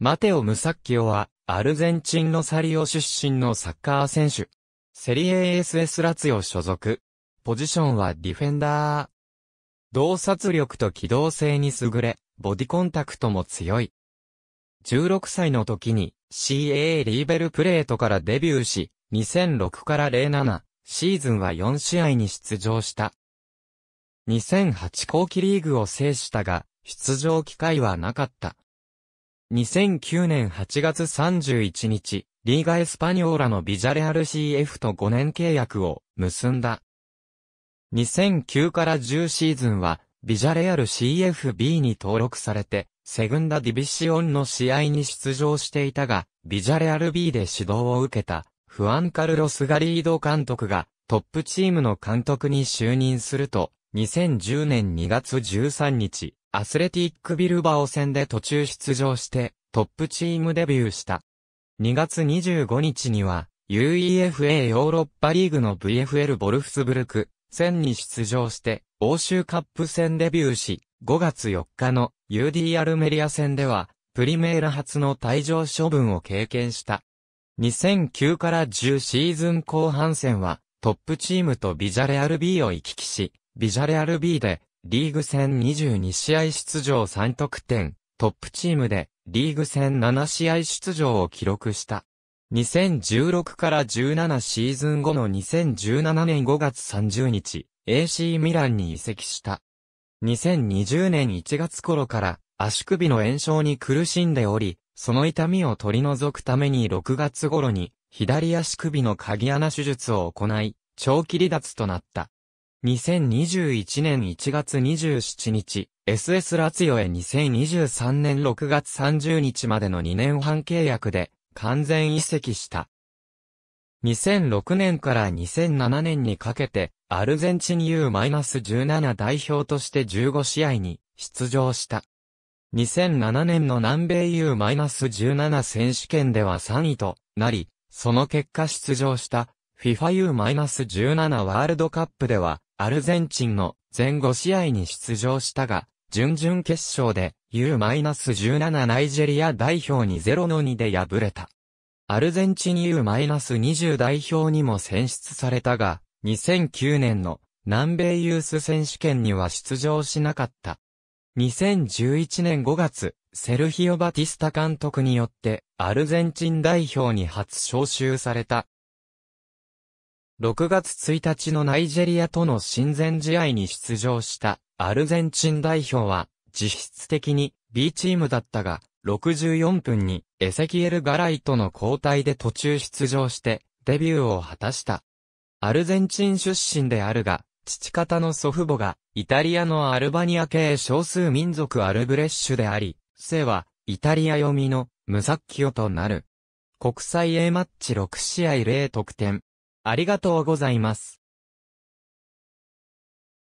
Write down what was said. マテオ・ムサッキオは、アルゼンチンのサリオ出身のサッカー選手。セリエ ASS ラツィオ所属。ポジションはディフェンダー。洞察力と機動性に優れ、ボディコンタクトも強い。16歳の時に CAA リーベルプレートからデビューし、2006から07シーズンは4試合に出場した。2008後期リーグを制したが、出場機会はなかった。2009年8月31日、リーガ・エスパニョーラのビジャレアル CF と5年契約を結んだ。2009から10シーズンは、ビジャレアル CFB に登録されて、セグンダ・ディビシオンの試合に出場していたが、ビジャレアル B で指導を受けた、フアン・カルロス・ガリード監督が、トップチームの監督に就任すると、2010年2月13日、アスレティック・ビルバオ戦で途中出場して、トップチームデビューした。2月25日には、UEFA ヨーロッパリーグの VfL ボルフスブルク戦に出場して、欧州カップ戦デビューし、5月4日の UD アルメリア戦では、プリメイラ初の退場処分を経験した。2009から10シーズン後半戦は、トップチームとビジャレアル B を行き来し、ビジャレアル B で、リーグ戦22試合出場3得点、トップチームでリーグ戦7試合出場を記録した。2016から17シーズン後の2017年5月30日、AC ミランに移籍した。2020年1月頃から足首の炎症に苦しんでおり、その痛みを取り除くために6月頃に左足首の鍵穴手術を行い、長期離脱となった。2021年1月27日、SS ラツィオへ2023年6月30日までの2年半契約で完全移籍した。2006年から2007年にかけて、アルゼンチン U-17 代表として15試合に出場した。2007年の南米 U-17 選手権では3位となり、その結果出場したFIFA U-17 ワールドカップでは、アルゼンチンの全5試合に出場したが、準々決勝で U-17 ナイジェリア代表に0-2で敗れた。アルゼンチン U-20 代表にも選出されたが、2009年の南米ユース選手権には出場しなかった。2011年5月、セルヒオ・バティスタ監督によってアルゼンチン代表に初招集された。6月1日のナイジェリアとの親善試合に出場したアルゼンチン代表は実質的に B チームだったが64分にエセキエル・ガライとの交代で途中出場してデビューを果たした。アルゼンチン出身であるが父方の祖父母がイタリアのアルバニア系少数民族アルブレッシュであり、姓はイタリア読みのムサッキオとなる。国際Aマッチ6試合0得点。ありがとうございます。